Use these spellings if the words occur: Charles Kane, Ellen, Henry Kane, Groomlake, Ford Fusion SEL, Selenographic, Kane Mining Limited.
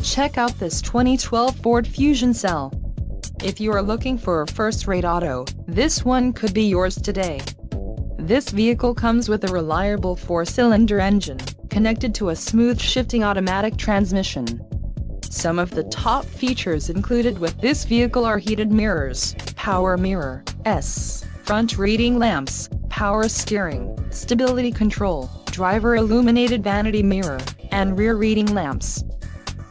Check out this 2012 Ford Fusion SEL. If you are looking for a first-rate auto, this one could be yours today. This vehicle comes with a reliable 4-cylinder engine, connected to a smooth shifting automatic transmission. Some of the top features included with this vehicle are heated mirrors, power mirrors, front reading lamps, power steering, stability control, driver illuminated vanity mirror, and rear reading lamps.